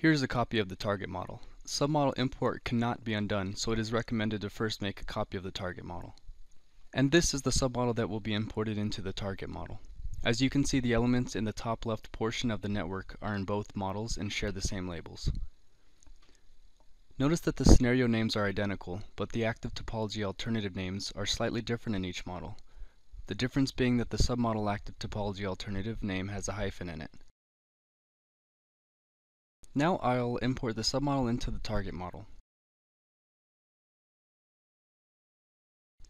Here's a copy of the target model. Submodel import cannot be undone, so it is recommended to first make a copy of the target model. And this is the submodel that will be imported into the target model. As you can see, the elements in the top left portion of the network are in both models and share the same labels. Notice that the scenario names are identical, but the active topology alternative names are slightly different in each model. The difference being that the submodel active topology alternative name has a hyphen in it. Now I'll import the submodel into the target model.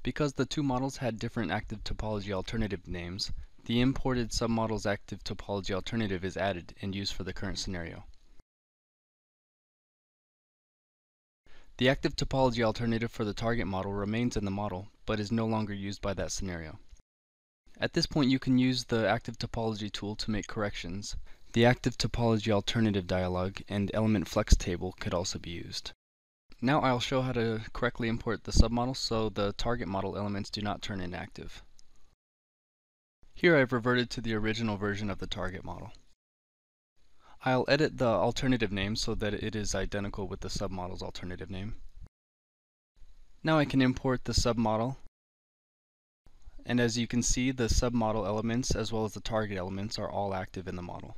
Because the two models had different active topology alternative names, the imported submodel's active topology alternative is added and used for the current scenario. The active topology alternative for the target model remains in the model, but is no longer used by that scenario. At this point, you can use the active topology tool to make corrections. The active topology alternative dialog and element flex table could also be used. Now I'll show how to correctly import the submodel so the target model elements do not turn inactive. Here I've reverted to the original version of the target model. I'll edit the alternative name so that it is identical with the submodel's alternative name. Now I can import the submodel, and as you can see, the submodel elements as well as the target elements are all active in the model.